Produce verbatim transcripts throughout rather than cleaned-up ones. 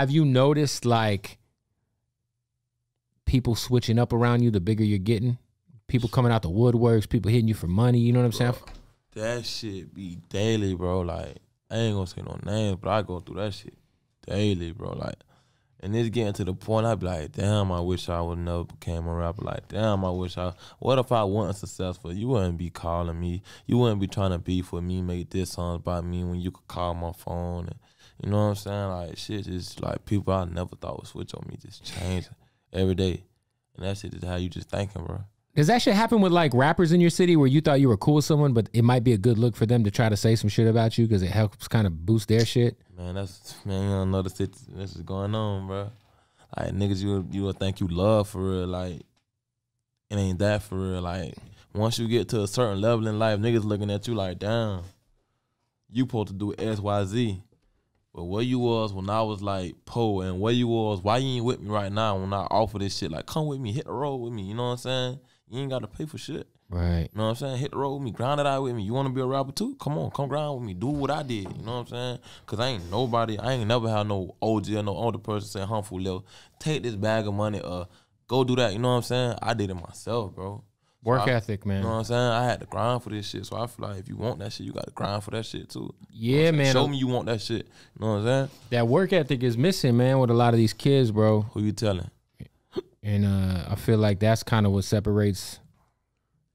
have you noticed like people switching up around you the bigger you're getting? People coming out the woodworks, people hitting you for money, you know what I'm saying? Bro, that shit be daily, bro. Like, I ain't gonna say no names, but I go through that shit daily, bro. Like, and it's getting to the point I be like, damn, I wish I would never became a rapper. Like, damn, I wish I, what if I wasn't successful? You wouldn't be calling me. You wouldn't be trying to beef with me, make diss songs by me when you could call my phone. And, you know what I'm saying? Like, shit just, like, people I never thought would switch on me just changing every day. And that shit is how you just thinking, bro. Does that shit happen with, like, rappers in your city where you thought you were cool with someone, but it might be a good look for them to try to say some shit about you because it helps kind of boost their shit? Man, that's, man, you don't know the shit that's going on, bro. Like, niggas, you you will think you love for real. Like, it ain't that for real. Like, once you get to a certain level in life, niggas looking at you like, damn, you supposed to do X, Y, Z. But where you was when I was, like, poor, and where you was, why you ain't with me right now when I offer this shit? Like, come with me, hit the road with me, you know what I'm saying? You ain't got to pay for shit. Right. You know what I'm saying? Hit the road with me. Grind it out with me. You want to be a rapper too? Come on. Come grind with me. Do what I did. You know what I'm saying? Because I ain't nobody. I ain't never had no O G or no older person saying, harmful little, take this bag of money or go do that. You know what I'm saying? I did it myself, bro. Work I, ethic, man. You know what I'm saying? I had to grind for this shit. So I feel like if you want that shit, you got to grind for that shit too. Yeah, you know, man. Show me you want that shit. You know what I'm saying? That work ethic is missing, man, with a lot of these kids, bro. Who you telling? And uh, I feel like that's kind of what separates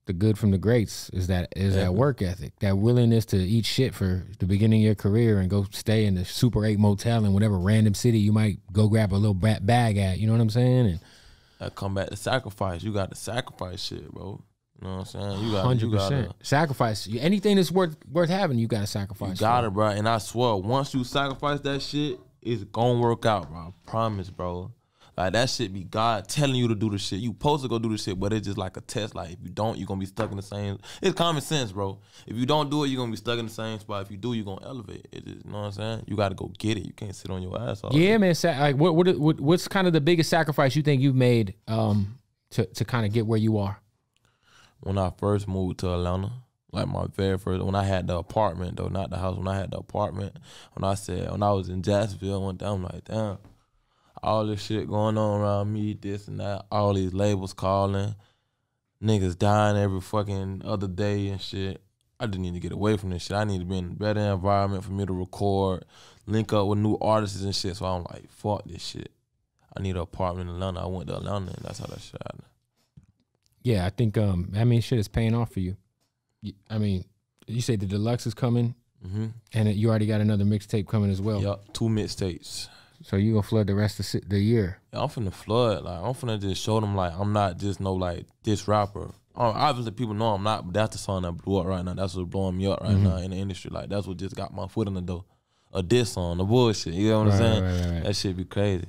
the good from the greats is that is yeah. that work ethic, that willingness to eat shit for the beginning of your career and go stay in the Super eight motel in whatever random city you might go grab a little bag at. You know what I'm saying? And I come back to sacrifice. You got to sacrifice shit, bro. You know what I'm saying? You got one hundred percent. You gotta, sacrifice. Anything that's worth worth having, you got to sacrifice. You got it, bro. And I swear, once you sacrifice that shit, it's going to work out, bro. I promise, bro. Like, that shit be God telling you to do the shit. You supposed to go do the shit, but it's just like a test. Like, if you don't, you're going to be stuck in the same. It's common sense, bro. If you don't do it, you're going to be stuck in the same spot. If you do, you're going to elevate. It just, you know what I'm saying? You got to go get it. You can't sit on your ass all Yeah, day. man. Like, what, what, what, what's kind of the biggest sacrifice you think you've made um, to, to kind of get where you are? When I first moved to Atlanta, like my very first, when I had the apartment, though, not the house, when I had the apartment, when I said, when I was in Jacksonville, I went down, I'm like, damn. All this shit going on around me, this and that. All these labels calling. Niggas dying every fucking other day and shit. I just need to get away from this shit. I need to be in a better environment for me to record, link up with new artists and shit. So I'm like, fuck this shit. I need an apartment in Atlanta. I went to Atlanta and that's how that shit happened. Yeah, I think, um, I mean, shit is paying off for you. I mean, you say the deluxe is coming mm-hmm. and you already got another mixtape coming as well. Yup, two mixtapes. So you gonna flood the rest of the year? Yeah, I'm finna flood. Like, I'm finna just show them like I'm not just no like this rapper. Um, obviously people know I'm not, but that's the song that blew up right now. That's what's blowing me up right mm-hmm. now in the industry. Like, that's what just got my foot in the door. A diss on the bullshit. You know what right, I'm saying? Right, right, right. That shit be crazy.